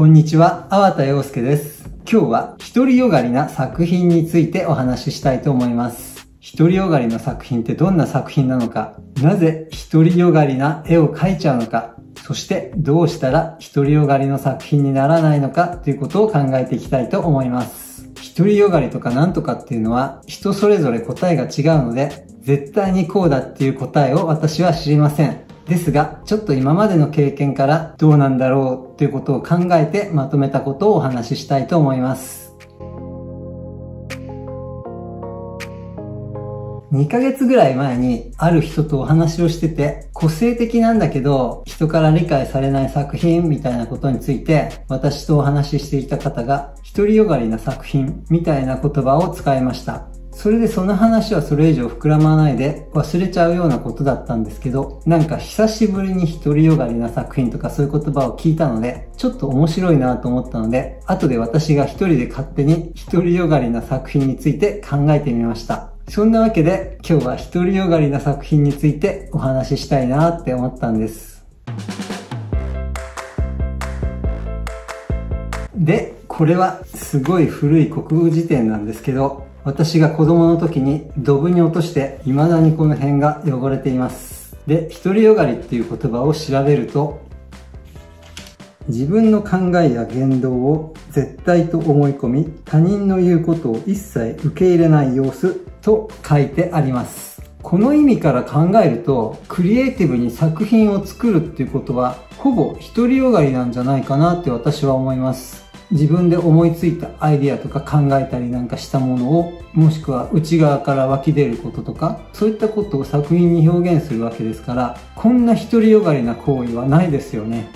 こんにちは、粟田洋介です。今日は独りよがりな作品についてお話ししたいと思います。独りよがりの作品ってどんな作品なのか、なぜ独りよがりな絵を描いちゃうのか、そしてどうしたら独りよがりの作品にならないのかということを考えていきたいと思います。独りよがりとかなんとかっていうのは人それぞれ答えが違うので、絶対にこうだっていう答えを私は知りません。ですが、ちょっと今までの経験からどうなんだろうということを考えてまとめたことをお話ししたいと思います。2ヶ月ぐらい前にある人とお話をしてて、個性的なんだけど人から理解されない作品みたいなことについて、私とお話ししていた方が独りよがりな作品みたいな言葉を使いました。それでその話はそれ以上膨らまないで忘れちゃうようなことだったんですけど、なんか久しぶりに独りよがりな作品とかそういう言葉を聞いたので、ちょっと面白いなと思ったので、後で私が一人で勝手に独りよがりな作品について考えてみました。そんなわけで今日は独りよがりな作品についてお話ししたいなって思ったんです。で、これはすごい古い国語辞典なんですけど、私が子供の時にドブに落として未だにこの辺が汚れています。で、独りよがりっていう言葉を調べると、自分の考えや言動を絶対と思い込み、他人の言うことを一切受け入れない様子と書いてあります。この意味から考えると、クリエイティブに作品を作るっていうことは、ほぼ独りよがりなんじゃないかなって私は思います。自分で思いついたアイディアとか考えたりなんかしたものを、もしくは内側から湧き出ることとか、そういったことを作品に表現するわけですから、こんな独りよがりな行為はないですよね。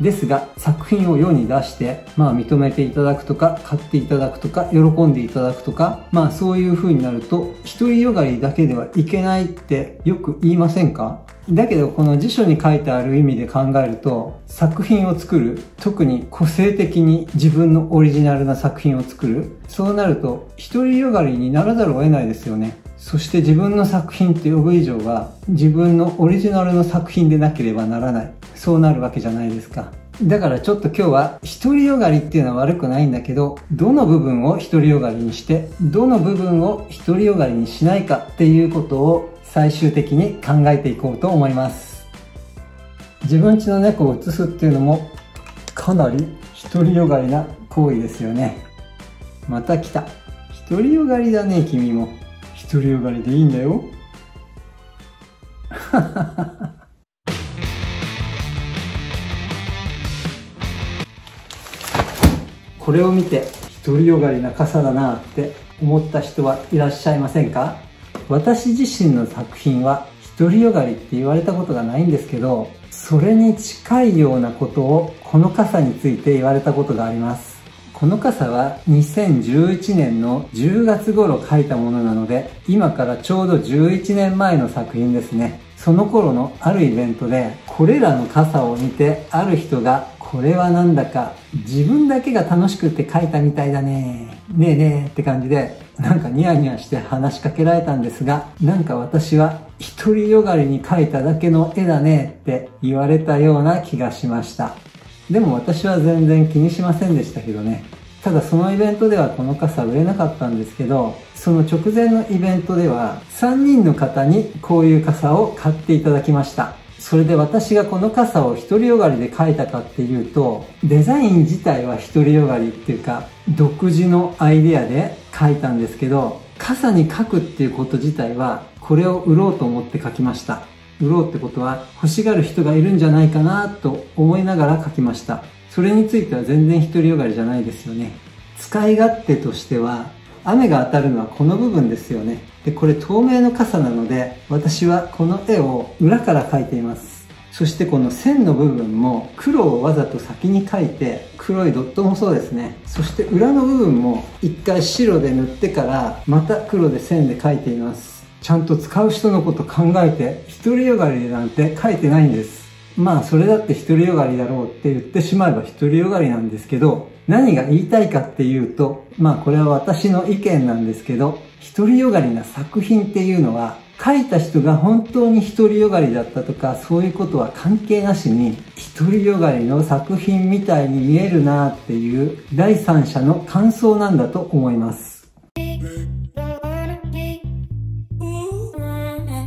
ですが、作品を世に出して、認めていただくとか、買っていただくとか、喜んでいただくとか、そういう風になると、独りよがりだけではいけないってよく言いませんか？だけど、この辞書に書いてある意味で考えると、作品を作る、特に個性的に自分のオリジナルな作品を作る、そうなると、独りよがりにならざるを得ないですよね。そして自分の作品って呼ぶ以上は、自分のオリジナルの作品でなければならない。そうなるわけじゃないですか。だからちょっと今日は、独りよがりっていうのは悪くないんだけど、どの部分を独りよがりにして、どの部分を独りよがりにしないかっていうことを最終的に考えていこうと思います。自分家の猫を移すっていうのも、かなり独りよがりな行為ですよね。また来た。独りよがりだね、君も。独りよがりでいいんだよ。これを見て独りよがりな傘だなって思った人はいらっしゃいませんか？私自身の作品は独りよがりって言われたことがないんですけど、それに近いようなことをこの傘について言われたことがあります。この傘は2011年の10月頃描いたものなので、今からちょうど11年前の作品ですね。その頃のあるイベントで、これらの傘を見てある人が、これはなんだか自分だけが楽しくて描いたみたいだね。ねえねえって感じで、なんかニヤニヤして話しかけられたんですが、なんか私は独りよがりに描いただけの絵だねって言われたような気がしました。でも私は全然気にしませんでしたけどね。ただそのイベントではこの傘売れなかったんですけど、その直前のイベントでは3人の方にこういう傘を買っていただきました。それで私がこの傘を独りよがりで描いたかっていうと、デザイン自体は独りよがりっていうか、独自のアイデアで描いたんですけど、傘に描くっていうこと自体はこれを売ろうと思って描きました。売ろうってことは欲しがる人がいるんじゃないかなと思いながら描きました。それについては全然独りよがりじゃないですよね。使い勝手としては、雨が当たるのはこの部分ですよね。で、これ透明の傘なので、私はこの絵を裏から描いています。そしてこの線の部分も黒をわざと先に描いて、黒いドットもそうですね。そして裏の部分も一回白で塗ってから、また黒で線で描いています。ちゃんと使う人のこと考えて、独りよがりなんて書いてないんです。それだって独りよがりだろうって言ってしまえば独りよがりなんですけど、何が言いたいかっていうと、これは私の意見なんですけど、独りよがりな作品っていうのは書いた人が本当に独りよがりだったとか、そういうことは関係なしに、独りよがりの作品みたいに見えるなっていう第三者の感想なんだと思います。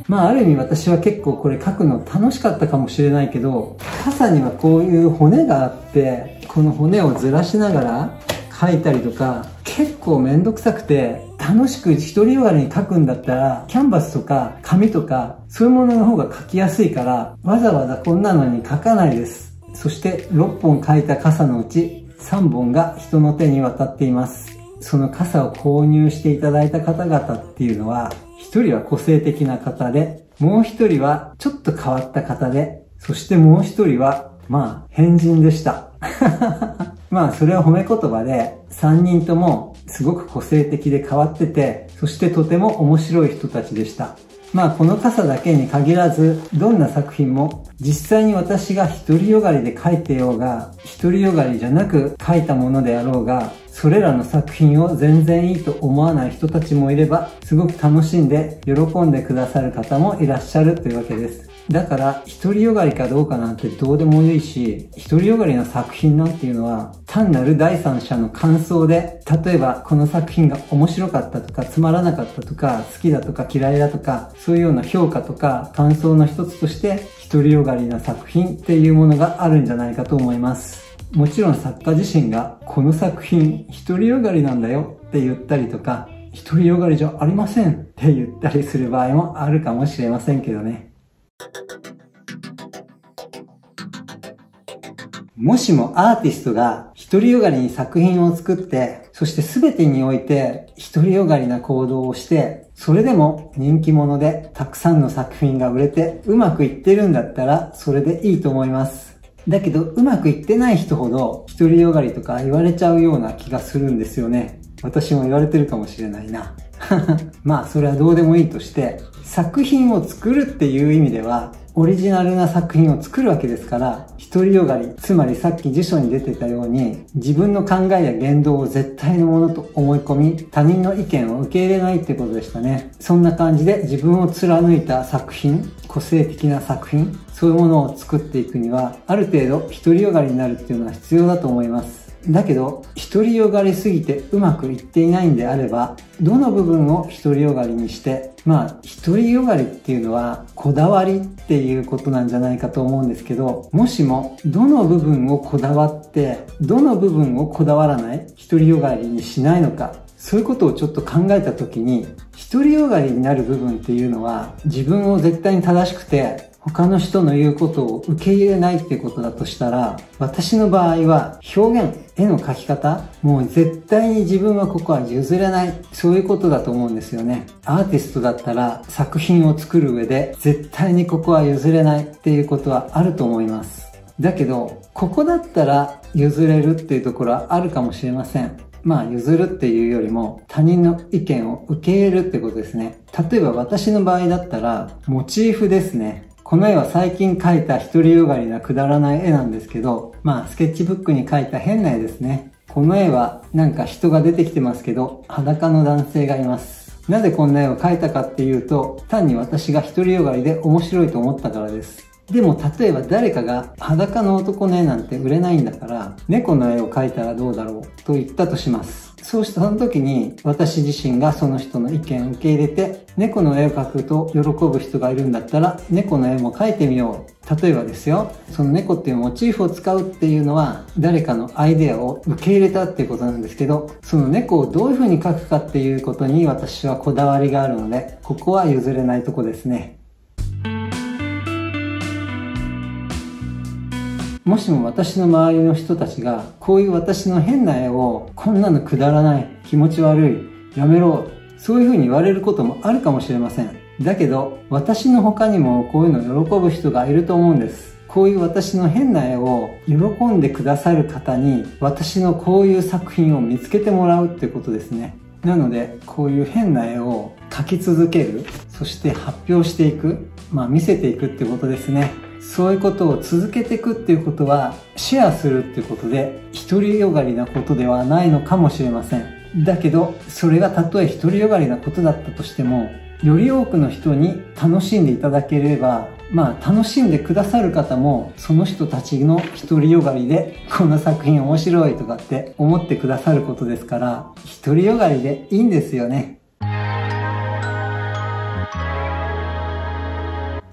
まあある意味私は結構これ書くの楽しかったかもしれないけど、傘にはこういう骨があって、この骨をずらしながら書いたりとか、結構めんどくさくて、楽しく独りよがりに書くんだったら、キャンバスとか紙とか、そういうものの方が書きやすいから、わざわざこんなのに書かないです。そして6本書いた傘のうち、3本が人の手に渡っています。その傘を購入していただいた方々っていうのは、1人は個性的な方で、もう1人はちょっと変わった方で、そしてもう1人は、まあ、変人でした。まあ、それは褒め言葉で、3人ともすごく個性的で変わってて、そしてとても面白い人たちでした。まあ、この傘だけに限らず、どんな作品も、実際に私が独りよがりで書いてようが、独りよがりじゃなく書いたものであろうが、それらの作品を全然いいと思わない人たちもいれば、すごく楽しんで喜んでくださる方もいらっしゃるというわけです。だから、独りよがりかどうかなんてどうでもいいし、独りよがりの作品なんていうのは、単なる第三者の感想で、例えばこの作品が面白かったとか、つまらなかったとか、好きだとか嫌いだとか、そういうような評価とか感想の一つとして、独りよがりな作品っていうものがあるんじゃないかと思います。もちろん作家自身がこの作品独りよがりなんだよって言ったりとか、独りよがりじゃありませんって言ったりする場合もあるかもしれませんけどね。もしもアーティストが独りよがりに作品を作って、そして全てにおいて独りよがりな行動をして、それでも人気者でたくさんの作品が売れてうまくいってるんだったらそれでいいと思います。だけど、うまくいってない人ほど、独りよがりとか言われちゃうような気がするんですよね。私も言われてるかもしれないな。まあ、それはどうでもいいとして、作品を作るっていう意味では、オリジナルな作品を作るわけですから、独りよがり、つまりさっき辞書に出てたように、自分の考えや言動を絶対のものと思い込み、他人の意見を受け入れないってことでしたね。そんな感じで自分を貫いた作品、個性的な作品、そういうものを作っていくには、ある程度独りよがりになるっていうのは必要だと思います。だけど、独りよがりすぎてうまくいっていないんであれば、どの部分を独りよがりにして、まあ、独りよがりっていうのは、こだわりっていうことなんじゃないかと思うんですけど、もしも、どの部分をこだわって、どの部分をこだわらない、独りよがりにしないのか、そういうことをちょっと考えたときに、独りよがりになる部分っていうのは、自分を絶対に正しくて、他の人の言うことを受け入れないっていうことだとしたら、私の場合は表現、絵の描き方、もう絶対に自分はここは譲れない、そういうことだと思うんですよね。アーティストだったら作品を作る上で絶対にここは譲れないっていうことはあると思います。だけど、ここだったら譲れるっていうところはあるかもしれません。まあ譲るっていうよりも他人の意見を受け入れるってことですね。例えば私の場合だったらモチーフですね。この絵は最近描いた独りよがりなくだらない絵なんですけど、まあスケッチブックに描いた変な絵ですね。この絵はなんか人が出てきてますけど、裸の男性がいます。なぜこんな絵を描いたかっていうと、単に私が独りよがりで面白いと思ったからです。でも例えば誰かが裸の男の絵なんて売れないんだから猫の絵を描いたらどうだろうと言ったとします。そうしたその時に私自身がその人の意見を受け入れて猫の絵を描くと喜ぶ人がいるんだったら猫の絵も描いてみよう。例えばですよ、その猫っていうモチーフを使うっていうのは誰かのアイデアを受け入れたっていうことなんですけど、その猫をどういう風に描くかっていうことに私はこだわりがあるので、ここは譲れないとこですね。もしも私の周りの人たちがこういう私の変な絵をこんなのくだらない、気持ち悪い、やめろ、そういう風に言われることもあるかもしれません。だけど私の他にもこういうの喜ぶ人がいると思うんです。こういう私の変な絵を喜んでくださる方に私のこういう作品を見つけてもらうってことですね。なのでこういう変な絵を描き続ける、そして発表していく、まあ見せていくってことですね。そういうことを続けていくっていうことはシェアするっていうことで独りよがりなことではないのかもしれません。だけどそれがたとえ独りよがりなことだったとしてもより多くの人に楽しんでいただければ、まあ楽しんでくださる方もその人たちの独りよがりでこの作品面白いとかって思ってくださることですから、独りよがりでいいんですよね。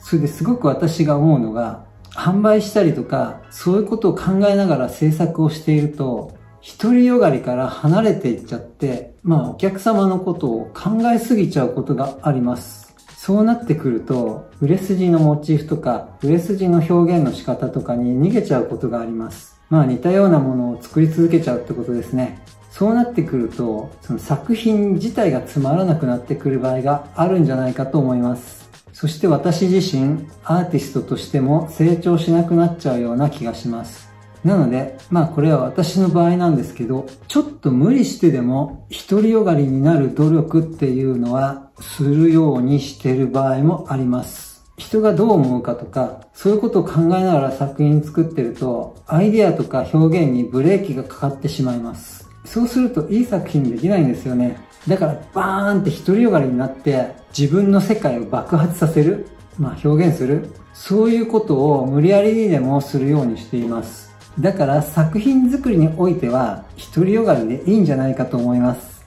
それですごく私が思うのが、販売したりとかそういうことを考えながら制作をしていると、独りよがりから離れていっちゃって、まあお客様のことを考えすぎちゃうことがあります。そうなってくると、売れ筋のモチーフとか、売れ筋の表現の仕方とかに逃げちゃうことがあります。まあ似たようなものを作り続けちゃうってことですね。そうなってくると、その作品自体がつまらなくなってくる場合があるんじゃないかと思います。そして私自身、アーティストとしても成長しなくなっちゃうような気がします。なので、まあこれは私の場合なんですけど、ちょっと無理してでも独りよがりになる努力っていうのはするようにしてる場合もあります。人がどう思うかとか、そういうことを考えながら作品作ってると、アイデアとか表現にブレーキがかかってしまいます。そうするといい作品できないんですよね。だからバーンって独りよがりになって自分の世界を爆発させる、まあ表現する、そういうことを無理やりにでもするようにしています。だから作品作りにおいては独りよがりでいいんじゃないかと思います。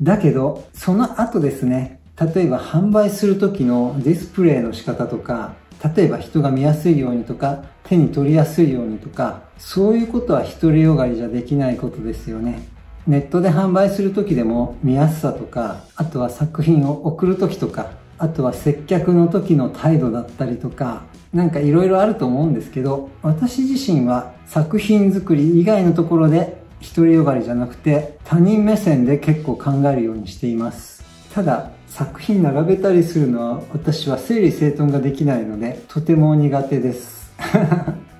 だけどその後ですね、例えば販売する時のディスプレイの仕方とか、例えば人が見やすいようにとか、手に取りやすいようにとか、そういうことは独りよがりじゃできないことですよね。ネットで販売する時でも見やすさとか、あとは作品を送る時とか、あとは接客の時の態度だったりとか、なんかいろいろあると思うんですけど、私自身は作品作り以外のところで独りよがりじゃなくて他人目線で結構考えるようにしています。ただ作品並べたりするのは私は整理整頓ができないのでとても苦手です。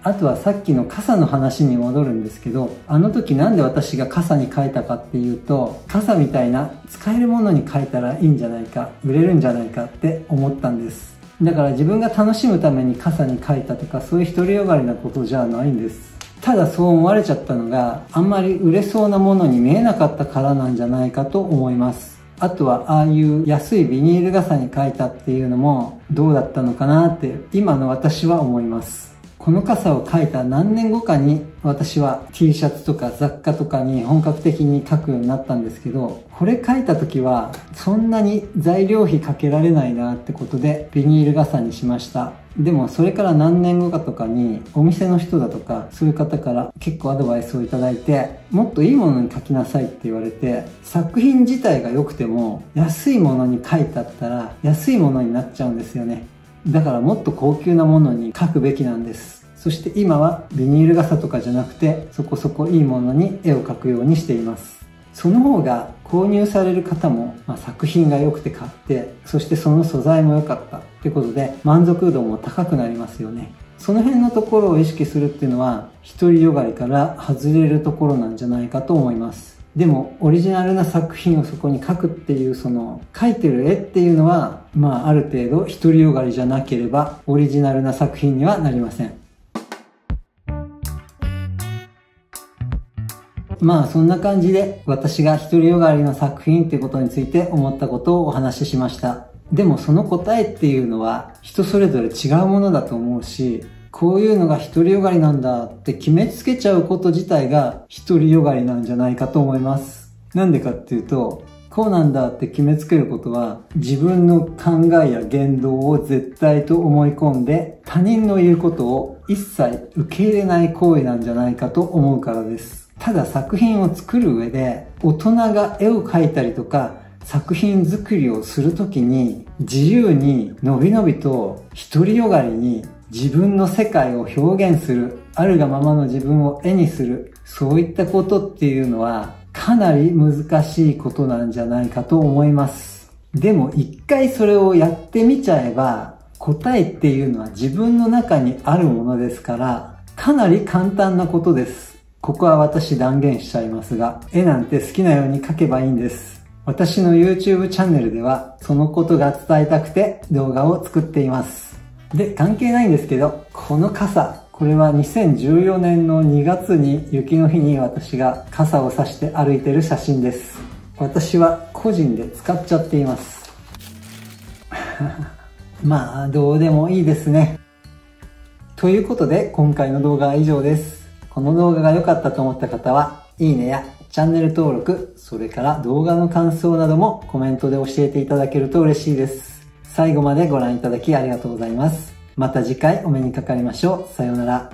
あとはさっきの傘の話に戻るんですけど、あの時なんで私が傘に変えたかっていうと、傘みたいな使えるものに変えたらいいんじゃないか、売れるんじゃないかって思ったんです。だから自分が楽しむために傘に変えたとか、そういう独りよがりなことじゃないんです。ただそう思われちゃったのが、あんまり売れそうなものに見えなかったからなんじゃないかと思います。あとはああいう安いビニール傘に変えたっていうのもどうだったのかなって今の私は思います。この傘を描いた何年後かに私は T シャツとか雑貨とかに本格的に描くようになったんですけど、これ描いた時はそんなに材料費かけられないなってことでビニール傘にしました。でもそれから何年後かとかにお店の人だとかそういう方から結構アドバイスをいただいて、もっといいものに描きなさいって言われて、作品自体が良くても安いものに描いたったら安いものになっちゃうんですよね。だからもっと高級なものに描くべきなんです。そして今はビニール傘とかじゃなくて、そこそこいいものに絵を描くようにしています。その方が購入される方も、作品が良くて買って、そしてその素材も良かったってことで満足度も高くなりますよね。その辺のところを意識するっていうのは独りよがりから外れるところなんじゃないかと思います。でもオリジナルな作品をそこに描くっていう、その描いてる絵っていうのは、ある程度独りよがりじゃなければオリジナルな作品にはなりません。そんな感じで私が独りよがりの作品っていうことについて思ったことをお話ししました。でもその答えっていうのは人それぞれ違うものだと思うし、こういうのが独りよがりなんだって決めつけちゃうこと自体が独りよがりなんじゃないかと思います。なんでかっていうと、こうなんだって決めつけることは自分の考えや言動を絶対と思い込んで他人の言うことを一切受け入れない行為なんじゃないかと思うからです。ただ作品を作る上で大人が絵を描いたりとか作品作りをするときに自由にのびのびと独りよがりに自分の世界を表現する、あるがままの自分を絵にする、そういったことっていうのはかなり難しいことなんじゃないかと思います。でも一回それをやってみちゃえば、答えっていうのは自分の中にあるものですから、かなり簡単なことです。ここは私断言しちゃいますが、絵なんて好きなように描けばいいんです。私の YouTube チャンネルでは、そのことが伝えたくて動画を作っています。で、関係ないんですけど、この傘。これは2014年の2月に雪の日に私が傘を差して歩いてる写真です。私は個人で使っちゃっています。まあ、どうでもいいですね。ということで、今回の動画は以上です。この動画が良かったと思った方は、いいねやチャンネル登録、それから動画の感想などもコメントで教えていただけると嬉しいです。最後までご覧いただきありがとうございます。また次回お目にかかりましょう。さようなら。